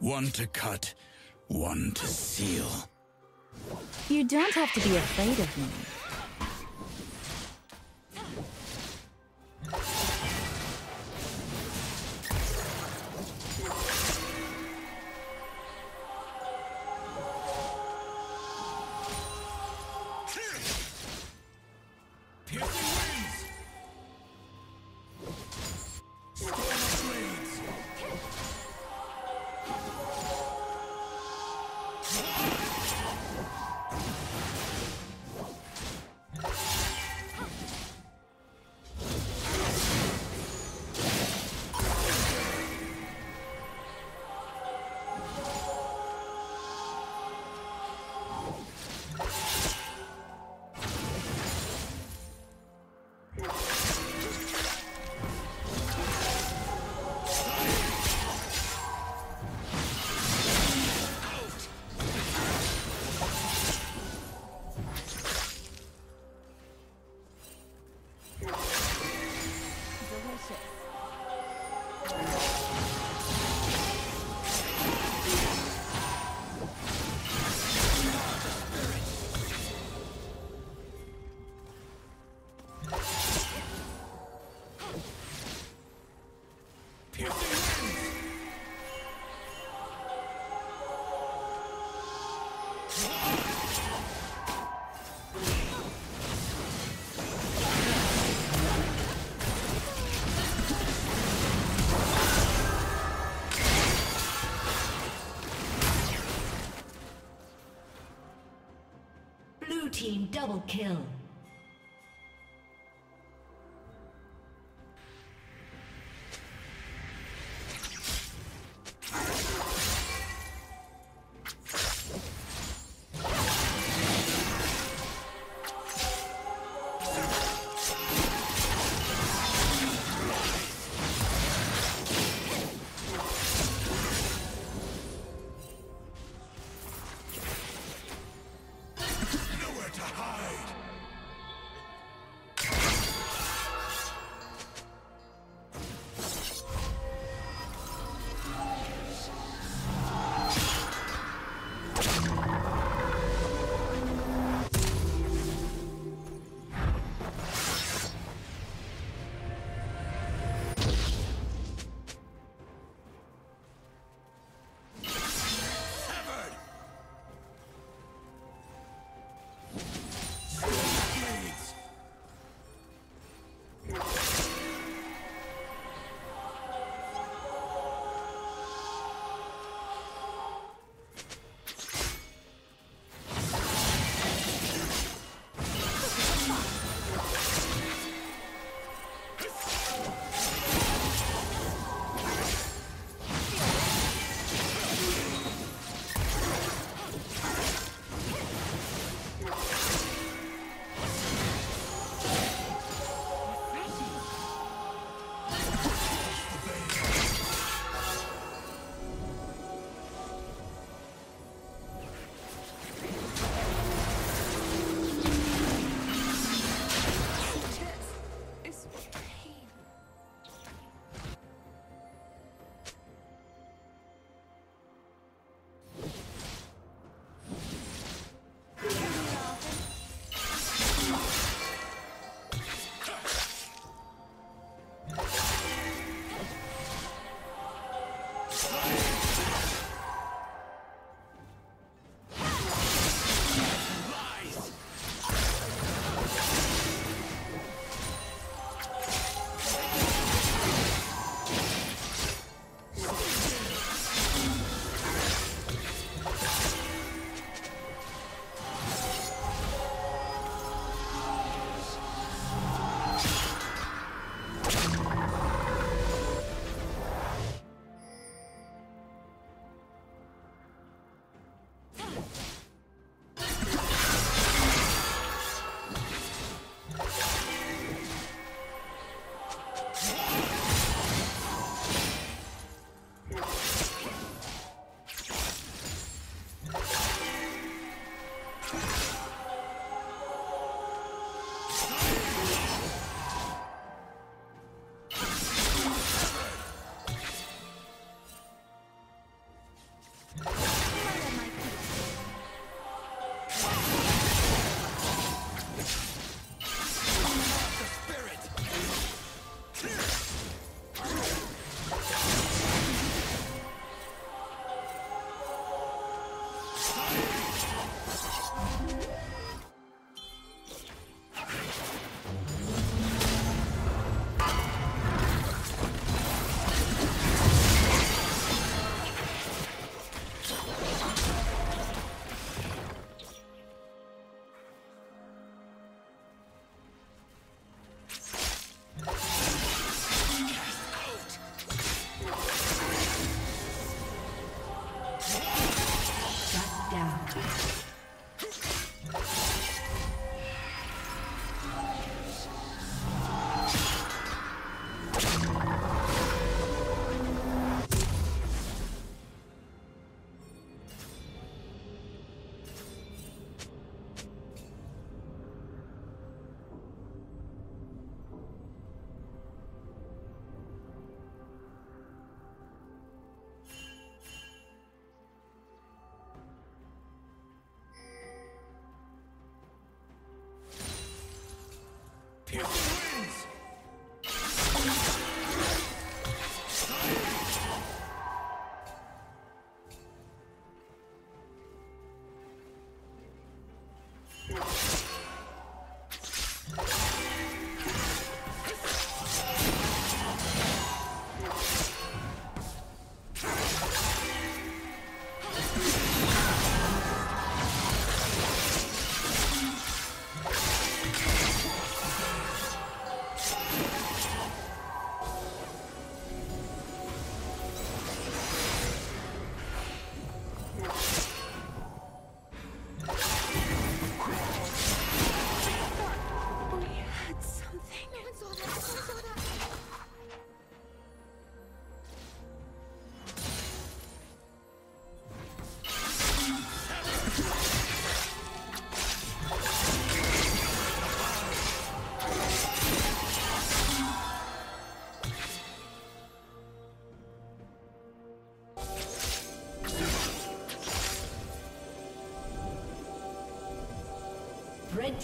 One to cut, one to seal. You don't have to be afraid of me. Team double kill. Red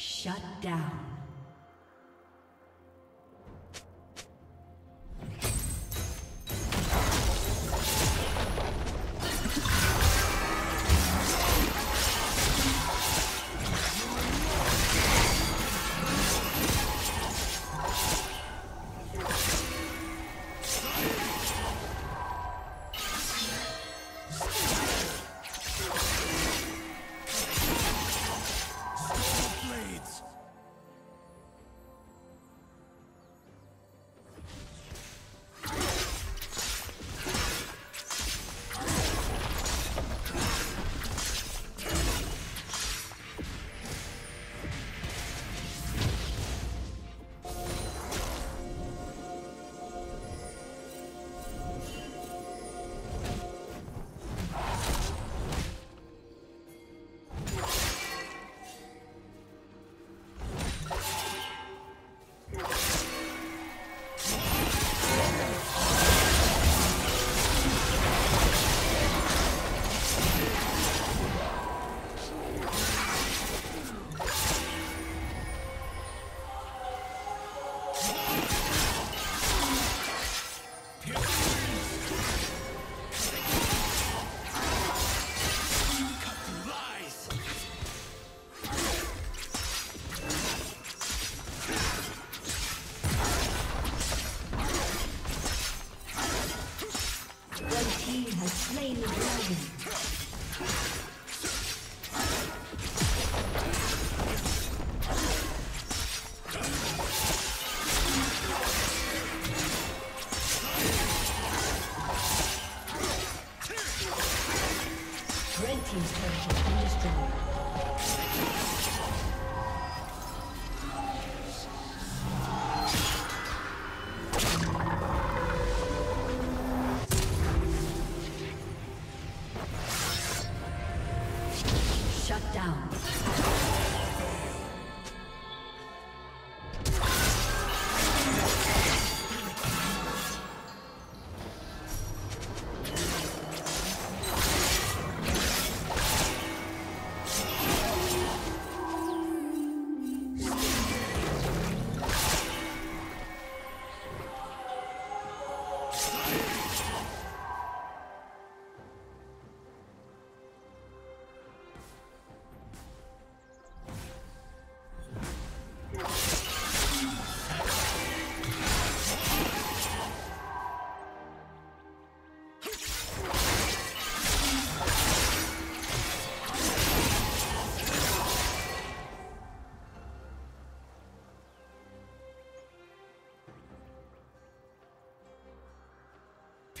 Shut down.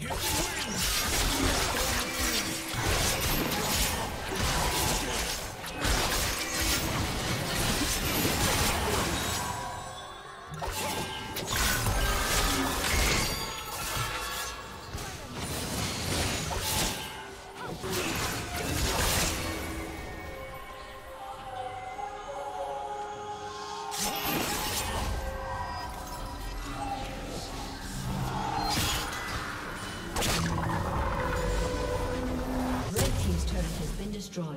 Team's turret has been destroyed.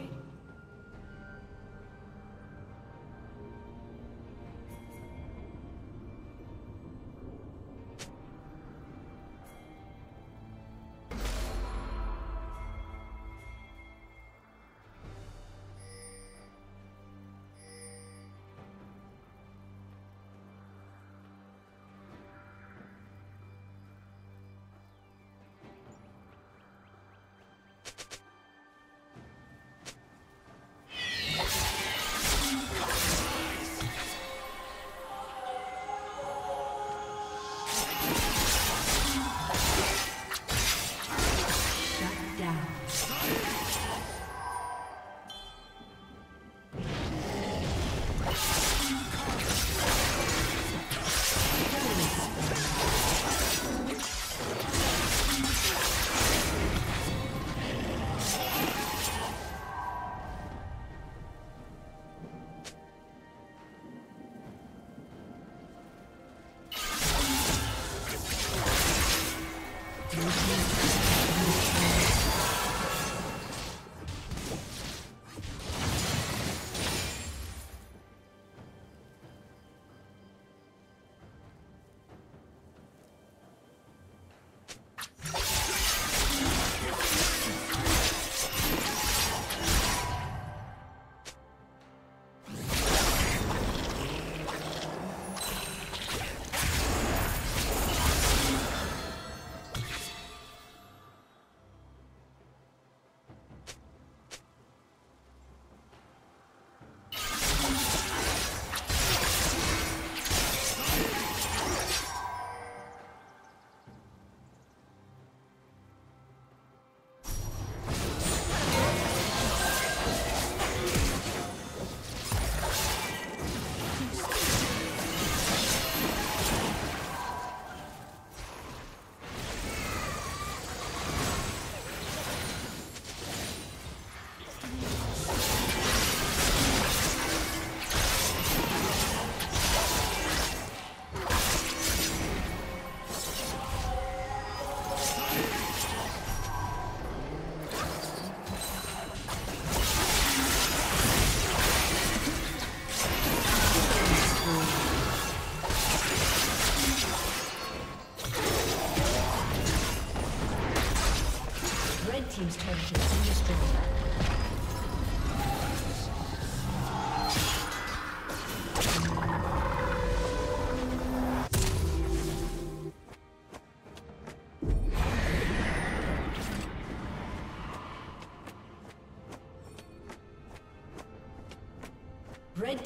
Red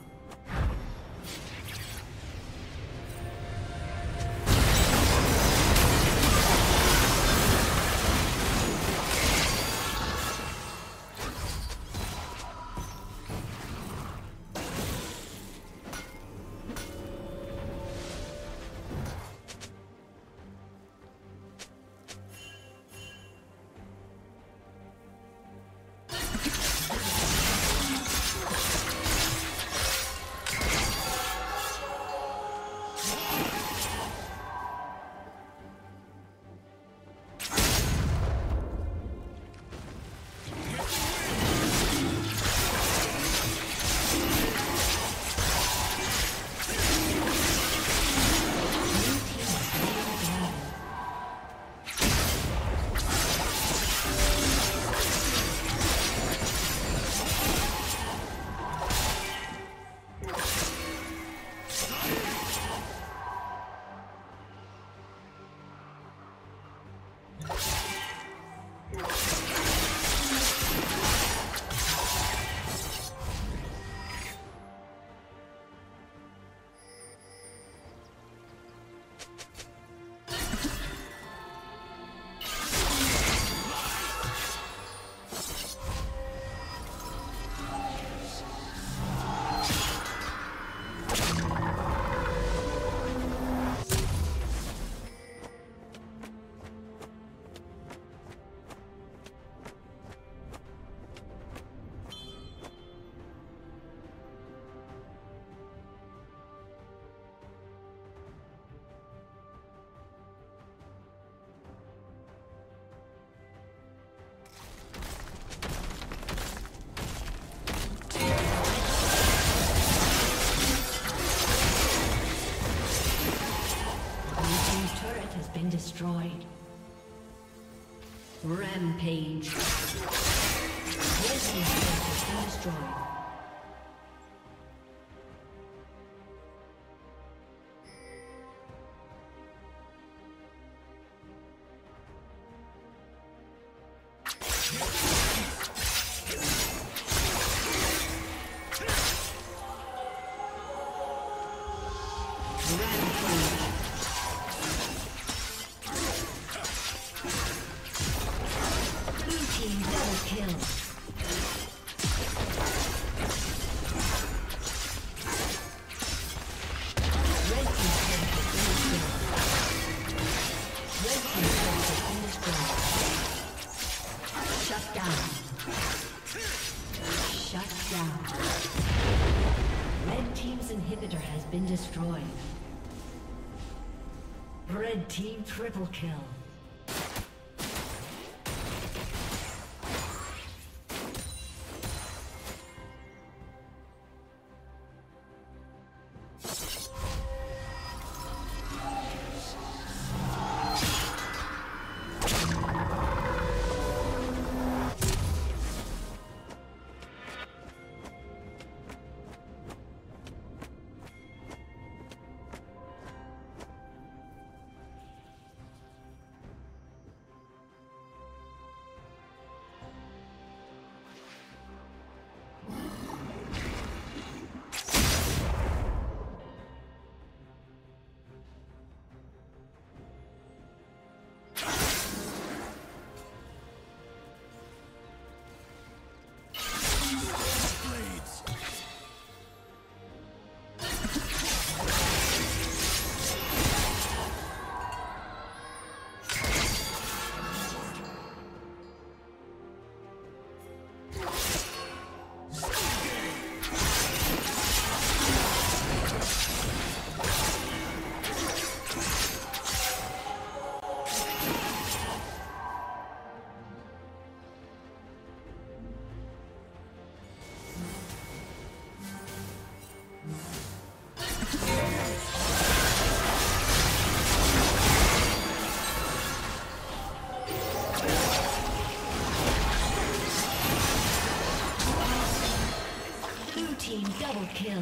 been destroyed. Rampage. This has been destroyed. Destroyed. Red team triple kill. Double kill.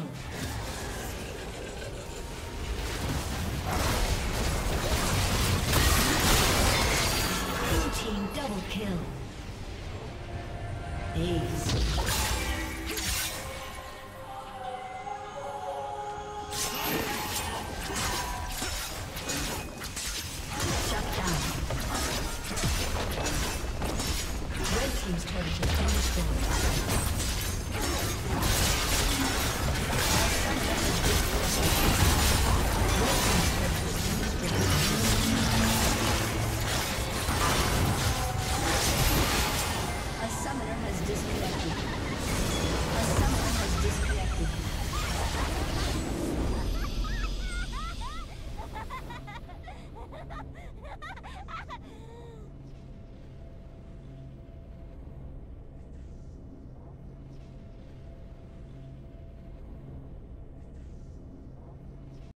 Blue team double kill. Ace.